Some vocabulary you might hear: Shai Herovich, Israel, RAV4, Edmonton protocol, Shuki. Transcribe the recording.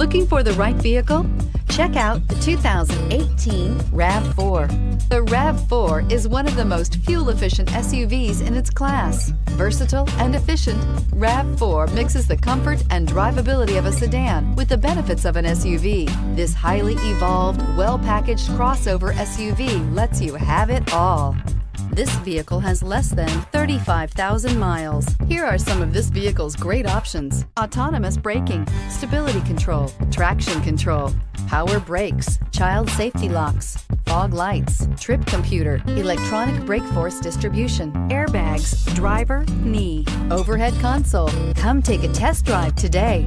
Looking for the right vehicle? Check out the 2018 RAV4. The RAV4 is one of the most fuel-efficient SUVs in its class. Versatile and efficient, RAV4 mixes the comfort and drivability of a sedan with the benefits of an SUV. This highly evolved, well-packaged crossover SUV lets you have it all. This vehicle has less than 35,000 miles. Here are some of this vehicle's great options: autonomous braking, stability control, traction control, power brakes, child safety locks, fog lights, trip computer, electronic brake force distribution, airbags, driver, knee, overhead console. Come take a test drive today.